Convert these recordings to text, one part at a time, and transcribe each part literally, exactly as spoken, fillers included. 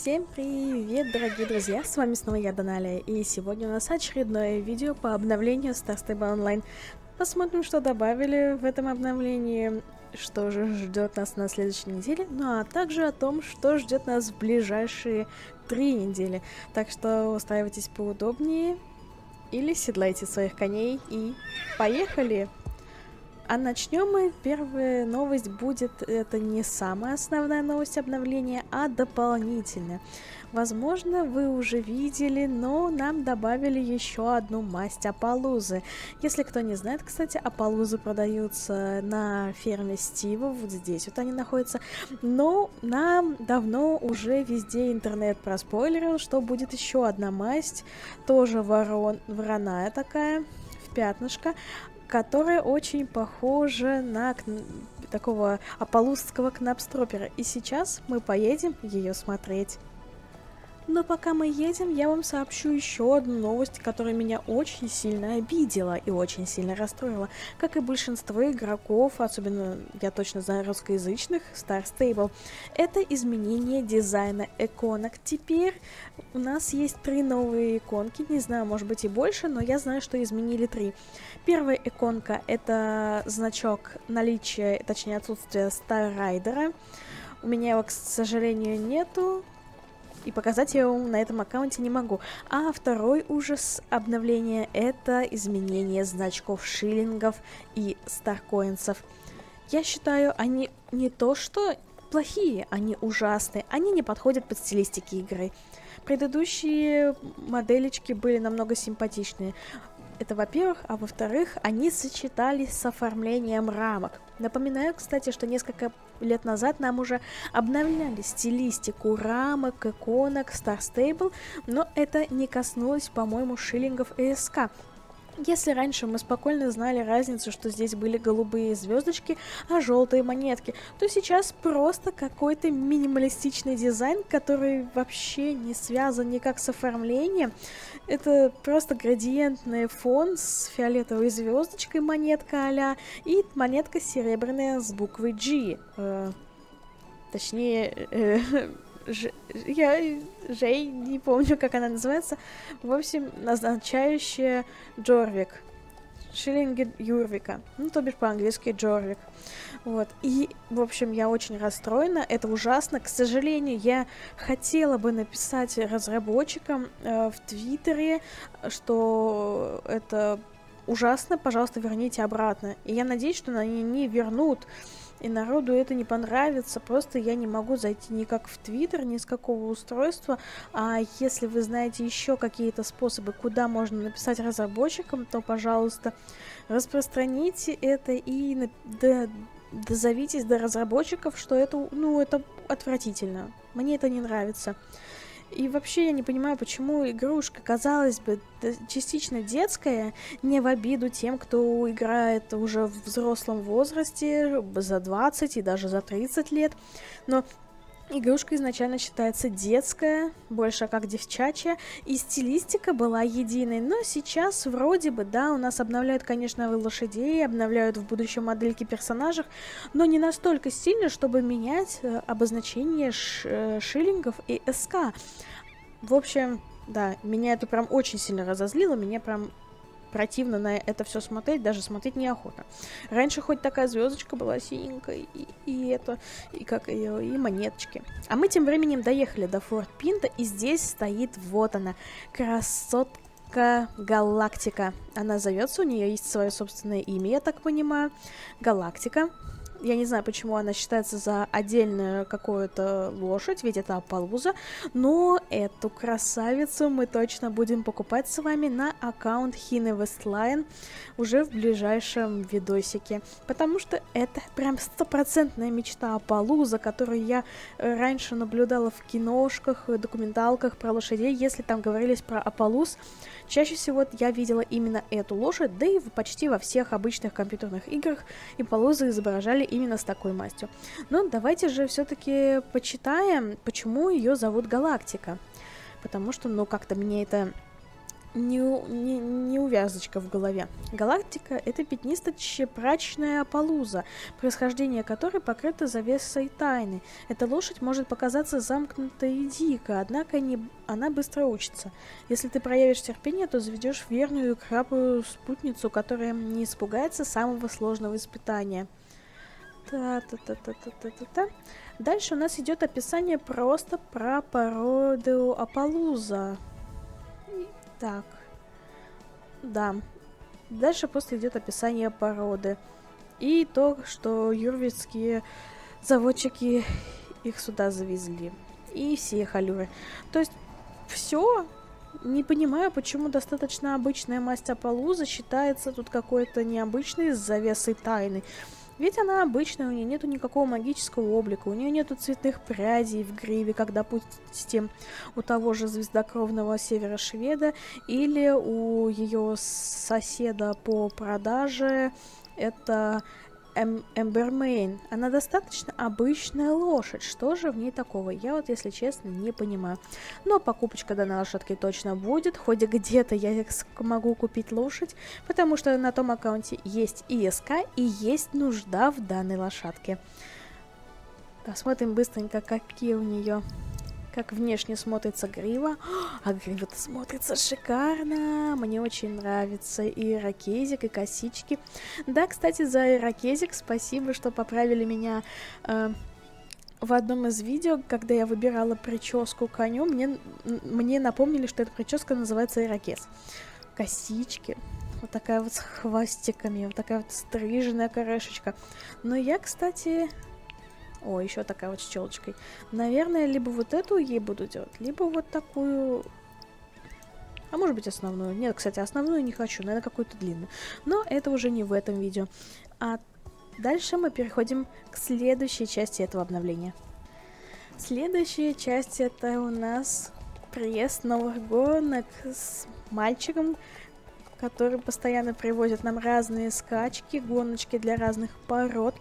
Всем привет, дорогие друзья, с вами снова я, Даналия, и сегодня у нас очередное видео по обновлению Star Stable Online. Посмотрим, что добавили в этом обновлении, что же ждет нас на следующей неделе, ну а также о том, что ждет нас в ближайшие три недели. Так что устраивайтесь поудобнее или седлайте своих коней и поехали! А начнем мы. Первая новость будет, это не самая основная новость обновления, а дополнительная. Возможно, вы уже видели, но нам добавили еще одну масть Аполузы. Если кто не знает, кстати, Аполузы продаются на ферме Стива, вот здесь вот они находятся. Но нам давно уже везде интернет проспойлерил, что будет еще одна масть, тоже ворон, вороная такая, в пятнышко, которая очень похожа на такого аполусского кнапстропера. И сейчас мы поедем ее смотреть. Но пока мы едем, я вам сообщу еще одну новость, которая меня очень сильно обидела и очень сильно расстроила. Как и большинство игроков, особенно, я точно знаю, русскоязычных, Star Stable. Это изменение дизайна иконок. Теперь у нас есть три новые иконки, не знаю, может быть и больше, но я знаю, что изменили три. Первая иконка — это значок наличия, точнее отсутствия Star Rider. У меня его, к сожалению, нету. И показать я его на этом аккаунте не могу. А второй ужас обновления — это изменение значков шиллингов и старкоинсов. Я считаю, они не то что плохие, они ужасные. Они не подходят под стилистики игры. Предыдущие моделечки были намного симпатичнее. Это во-первых, а во-вторых, они сочетались с оформлением рамок. Напоминаю, кстати, что несколько лет назад нам уже обновляли стилистику рамок, иконок, Star Stable, но это не коснулось, по-моему, шиллингов и СК. Если раньше мы спокойно знали разницу, что здесь были голубые звездочки, а желтые монетки, то сейчас просто какой-то минималистичный дизайн, который вообще не связан никак с оформлением. Это просто градиентный фон с фиолетовой звездочкой, монетка а-ля, и монетка серебряная с буквой G. Э, точнее... Э, Ж... я Жей, не помню, как она называется. В общем, означающая Джорвик. Шиллинги Йорвика. Ну, то бишь по-английски Джорвик. Вот. И, в общем, я очень расстроена. Это ужасно. К сожалению, я хотела бы написать разработчикам э, в Твиттере, что это ужасно. Пожалуйста, верните обратно. И я надеюсь, что они не вернут. И народу это не понравится, просто я не могу зайти никак в Твиттер, ни с какого устройства. А если вы знаете еще какие-то способы, куда можно написать разработчикам, то, пожалуйста, распространите это и дозовитесь до разработчиков, что это, ну, это отвратительно. Мне это не нравится. И вообще я не понимаю, почему игрушка, казалось бы, частично детская, не в обиду тем, кто играет уже в взрослом возрасте, за двадцать и даже за тридцать лет, но игрушка изначально считается детская, больше как девчачья, и стилистика была единой, но сейчас вроде бы, да, у нас обновляют, конечно, лошадей, обновляют в будущем модельки персонажей, но не настолько сильно, чтобы менять обозначение шиллингов и СК. В общем, да, меня это прям очень сильно разозлило, меня прям... противно на это все смотреть, даже смотреть неохота. Раньше хоть такая звездочка была синенькая, и, и это, и как ее, и монеточки. А мы тем временем доехали до Форт Пинта, и здесь стоит вот она, красотка Галактика. Она зовется, у нее есть свое собственное имя, я так понимаю, Галактика. Я не знаю, почему она считается за отдельную какую-то лошадь, ведь это Аполуза, но эту красавицу мы точно будем покупать с вами на аккаунт Хиневестлайн уже в ближайшем видосике, потому что это прям стопроцентная мечта Аполуза, которую я раньше наблюдала в киношках, документалках про лошадей, если там говорились про Аполуз, чаще всего я видела именно эту лошадь, да и почти во всех обычных компьютерных играх Аполуза изображали именно с такой мастью. Но давайте же все-таки почитаем, почему ее зовут Галактика. Потому что, ну, как-то мне это неувязочка в голове. Галактика — это пятнисто-чепрачная Аполуза, происхождение которой покрыто завесой тайны. Эта лошадь может показаться замкнутой и дико, однако не... она быстро учится. Если ты проявишь терпение, то заведешь верную и храбрую спутницу, которая не испугается самого сложного испытания. Та-та-та-та-та-та-та-та. Дальше у нас идет описание просто про породу Аполуза. Так, да. Дальше просто идет описание породы. И то, что йорвикские заводчики их сюда завезли. И все халюры. То есть, все. Не понимаю, почему достаточно обычная масть Аполуза считается тут какой-то необычной с завесой тайны. Ведь она обычная, у нее нету никакого магического облика, у нее нету цветных прядей в гриве, как, допустим, у того же звездокровного Северошведа или у ее соседа по продаже, это Эм Эмбермейн. Она достаточно обычная лошадь, что же в ней такого? Я вот, если честно, не понимаю. Но покупочка данной лошадки точно будет, хоть где-то я могу купить лошадь, потому что на том аккаунте есть и СК, и есть нужда в данной лошадке. Посмотрим быстренько, какие у нее, как внешне смотрится грива. А грива-то смотрится шикарно. Мне очень нравится и ирокезик, и косички. Да, кстати, за ирокезик спасибо, что поправили меня э, в одном из видео, когда я выбирала прическу коню. Мне, мне напомнили, что эта прическа называется ирокез. Косички. Вот такая вот с хвостиками. Вот такая вот стриженная корешечка. Но я, кстати... О, еще такая вот с челочкой. Наверное, либо вот эту ей буду делать, либо вот такую... А может быть основную? Нет, кстати, основную не хочу, наверное, какую-то длинную. Но это уже не в этом видео. А дальше мы переходим к следующей части этого обновления. Следующая часть — это у нас приезд новых гонок с мальчиком, который постоянно привозит нам разные скачки, гоночки для разных пород.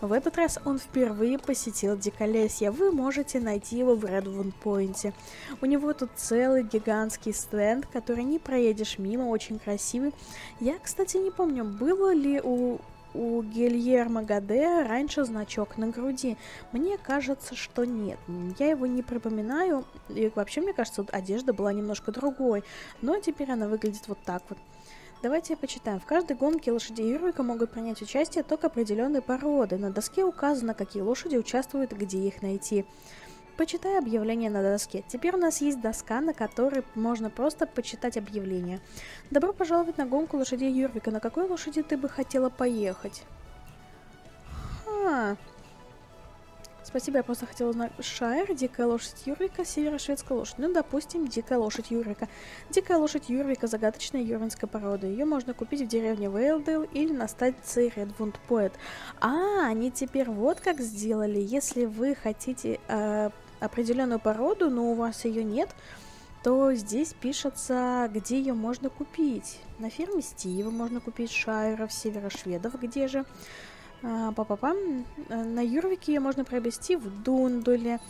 В этот раз он впервые посетил Диколесье. Вы можете найти его в Редвуд Пойнте. У него тут целый гигантский стенд, который не проедешь мимо, очень красивый. Я, кстати, не помню, было ли у, у Гильермо Гаде раньше значок на груди. Мне кажется, что нет. Я его не припоминаю. И вообще, мне кажется, одежда была немножко другой. Но теперь она выглядит вот так вот. Давайте я почитаю. В каждой гонке лошади Йорвика могут принять участие только определенной породы. На доске указано, какие лошади участвуют и где их найти. Почитай объявление на доске. Теперь у нас есть доска, на которой можно просто почитать объявление. Добро пожаловать на гонку лошадей Йорвика. На какой лошади ты бы хотела поехать? Ха. Спасибо, я просто хотела узнать. Шайр, дикая лошадь Йорвика, северо-шведская лошадь. Ну, допустим, дикая лошадь Йорвика. Дикая лошадь Йорвика — загадочная йорвинская порода. Ее можно купить в деревне Вейлдейл или на станции Редвуд Пойнт. А, они теперь вот как сделали. Если вы хотите э, определенную породу, но у вас ее нет, то здесь пишется, где ее можно купить. На ферме Стива можно купить шайров, северо-шведов, где же... Папа-папа. На Йорвике ее можно приобрести в Дундуле.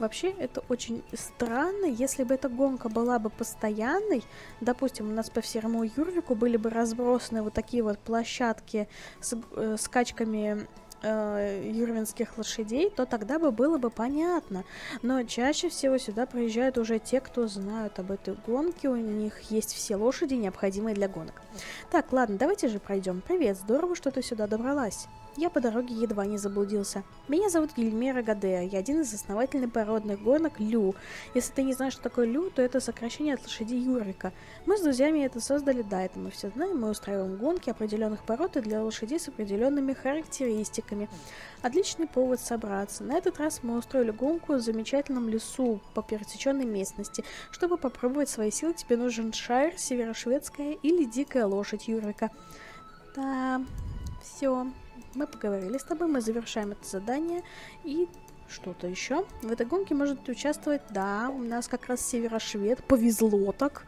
Вообще, это очень странно. Если бы эта гонка была бы постоянной, допустим, у нас по всему Йорвику были бы разбросаны вот такие вот площадки с э, скачками э, йорвинских лошадей, то тогда бы было бы понятно. Но чаще всего сюда приезжают уже те, кто знают об этой гонке. У них есть все лошади, необходимые для гонок. Так, ладно, давайте же пройдем. Привет, здорово, что ты сюда добралась. Я по дороге едва не заблудился. Меня зовут Гильермо Гаде, я один из основателей породных гонок Лю. Если ты не знаешь, что такое Лю, то это сокращение от лошади Йорвика. Мы с друзьями это создали, да, это мы все знаем, мы устраиваем гонки определенных пород и для лошадей с определенными характеристиками. Отличный повод собраться. На этот раз мы устроили гонку в замечательном лесу по пересеченной местности. Чтобы попробовать свои силы, тебе нужен шайр, северо-шведская или дикая лошадь Йорвика. Да, все. Мы поговорили с тобой, мы завершаем это задание и что-то еще. В этой гонке может участвовать, да, у нас как раз северо-швед, повезло так.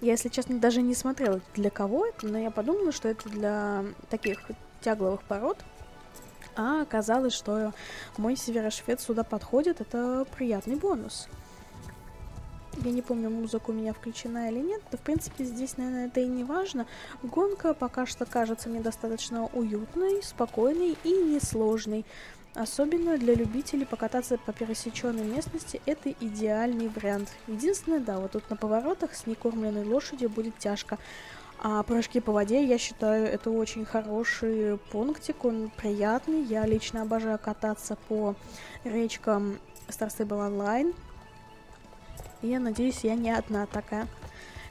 Я, если честно, даже не смотрела, для кого это, но я подумала, что это для таких тягловых пород. А оказалось, что мой северо-швед сюда подходит, это приятный бонус. Я не помню, музыка у меня включена или нет. Да, в принципе, здесь, наверное, это и не важно. Гонка пока что кажется мне достаточно уютной, спокойной и несложной. Особенно для любителей покататься по пересеченной местности это идеальный вариант. Единственное, да, вот тут на поворотах с некормленной лошадью будет тяжко. А прыжки по воде, я считаю, это очень хороший пунктик, он приятный. Я лично обожаю кататься по речкам Star Stable Online. И я надеюсь, я не одна такая.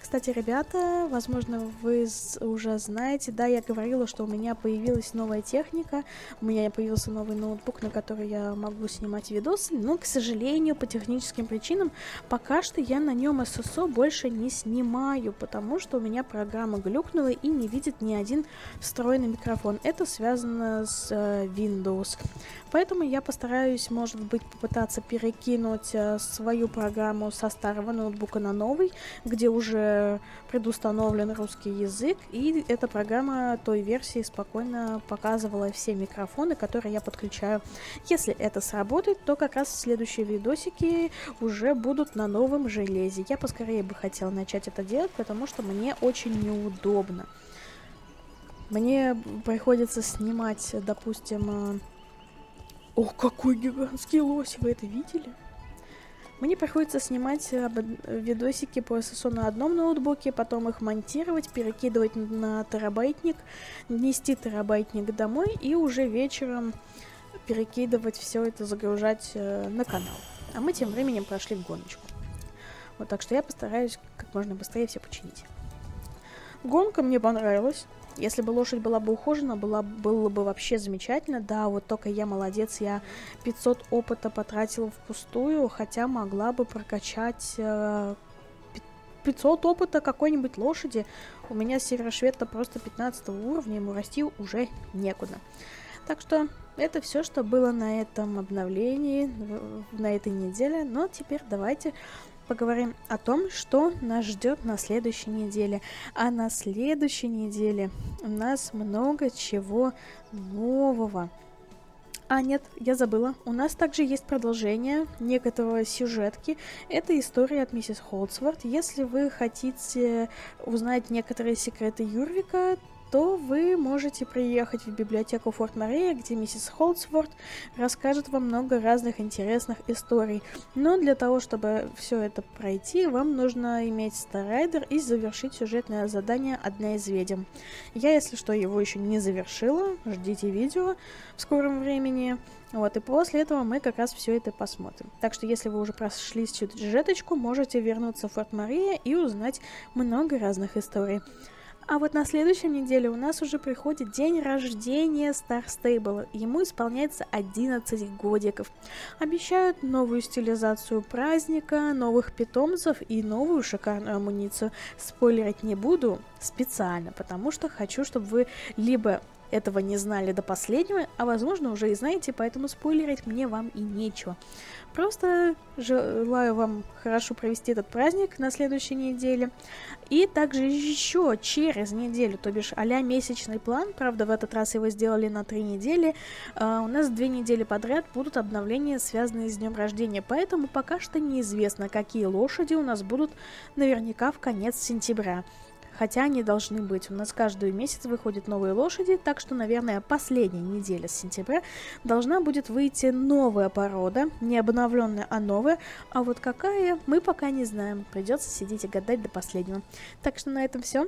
Кстати, ребята, возможно, вы уже знаете, да, я говорила, что у меня появилась новая техника, у меня появился новый ноутбук, на который я могу снимать видосы, но, к сожалению, по техническим причинам, пока что я на нем эс эс о больше не снимаю, потому что у меня программа глюкнула и не видит ни один встроенный микрофон. Это связано с Windows. Поэтому я постараюсь, может быть, попытаться перекинуть свою программу со старого ноутбука на новый, где уже предустановлен русский язык, и эта программа той версии спокойно показывала все микрофоны, которые я подключаю. Если это сработает, то как раз следующие видосики уже будут на новом железе. Я поскорее бы хотела начать это делать, потому что мне очень неудобно. Мне приходится снимать, допустим... О, какой гигантский лось! Вы это видели? Мне приходится снимать видосики по эс эс о на одном ноутбуке, потом их монтировать, перекидывать на терабайтник, нести терабайтник домой и уже вечером перекидывать все это, загружать на канал. А мы тем временем прошли гоночку. Вот, так что я постараюсь как можно быстрее все починить. Гонка мне понравилась. Если бы лошадь была бы ухожена, была, было бы вообще замечательно. Да, вот только я молодец, я пятьсот опыта потратила впустую, хотя могла бы прокачать э, пятьсот опыта какой-нибудь лошади. У меня Северошвед-то просто пятнадцатого уровня, ему расти уже некуда. Так что это все, что было на этом обновлении, на этой неделе. Но теперь давайте... поговорим о том, что нас ждет на следующей неделе. А на следующей неделе у нас много чего нового. А нет, я забыла. У нас также есть продолжение некоторого сюжетки. Это история от миссис Холдсворт. Если вы хотите узнать некоторые секреты Йорвика, то вы можете приехать в библиотеку Форт-Мария, где миссис Холцворт расскажет вам много разных интересных историй. Но для того, чтобы все это пройти, вам нужно иметь Star Rider и завершить сюжетное задание «Одна из ведьм». Я, если что, его еще не завершила, ждите видео в скором времени. Вот, и после этого мы как раз все это посмотрим. Так что, если вы уже прошли сюжеточку, можете вернуться в Форт-Мария и узнать много разных историй. А вот на следующей неделе у нас уже приходит день рождения Star Stable. Ему исполняется одиннадцать годиков. Обещают новую стилизацию праздника, новых питомцев и новую шикарную амуницию. Спойлерить не буду специально, потому что хочу, чтобы вы либо этого не знали до последнего, а возможно уже и знаете, поэтому спойлерить мне вам и нечего. Просто желаю вам хорошо провести этот праздник на следующей неделе. И также еще через неделю, то бишь а-ля месячный план, правда в этот раз его сделали на три недели, а у нас две недели подряд будут обновления, связанные с днем рождения, поэтому пока что неизвестно, какие лошади у нас будут наверняка в конец сентября. Хотя они должны быть. У нас каждый месяц выходят новые лошади, так что, наверное, последняя неделя с сентября должна будет выйти новая порода, не обновленная, а новая. А вот какая, мы пока не знаем. Придется сидеть и гадать до последнего. Так что на этом все.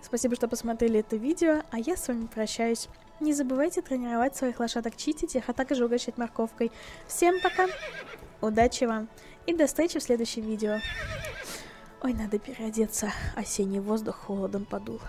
Спасибо, что посмотрели это видео, а я с вами прощаюсь. Не забывайте тренировать своих лошадок, чистить их, а также угощать морковкой. Всем пока, удачи вам и до встречи в следующем видео. Ой, надо переодеться. Осенний воздух холодом подул.